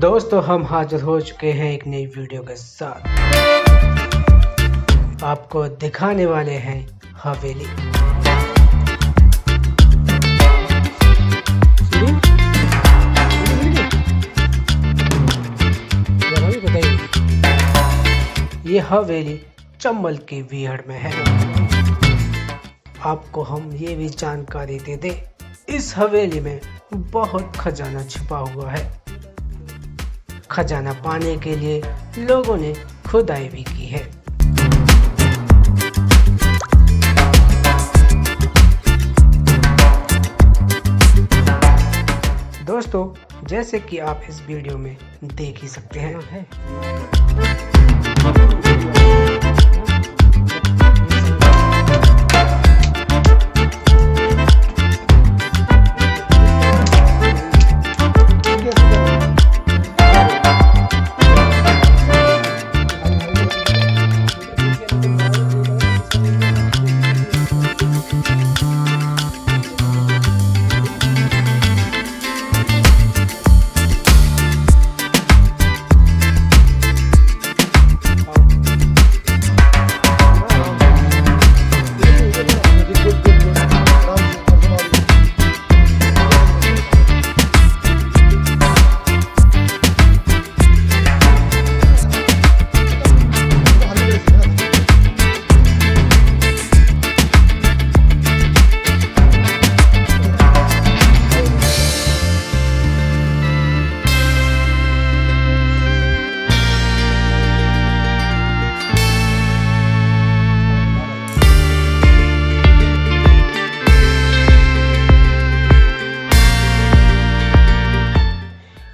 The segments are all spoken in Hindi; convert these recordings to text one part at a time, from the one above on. दोस्तों हम हाजिर हो चुके हैं एक नई वीडियो के साथ। आपको दिखाने वाले हैं हवेली। ये हवेली चंबल के विहड़ में है। आपको हम ये भी जानकारी दे दें, इस हवेली में बहुत खजाना छिपा हुआ है। खजाना पाने के लिए लोगों ने खुदाई भी की है। दोस्तों, जैसे कि आप इस वीडियो में देख ही सकते हैं,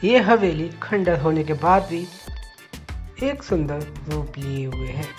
ये हवेली खंडर होने के बाद भी एक सुंदर रूप लिए हुए है।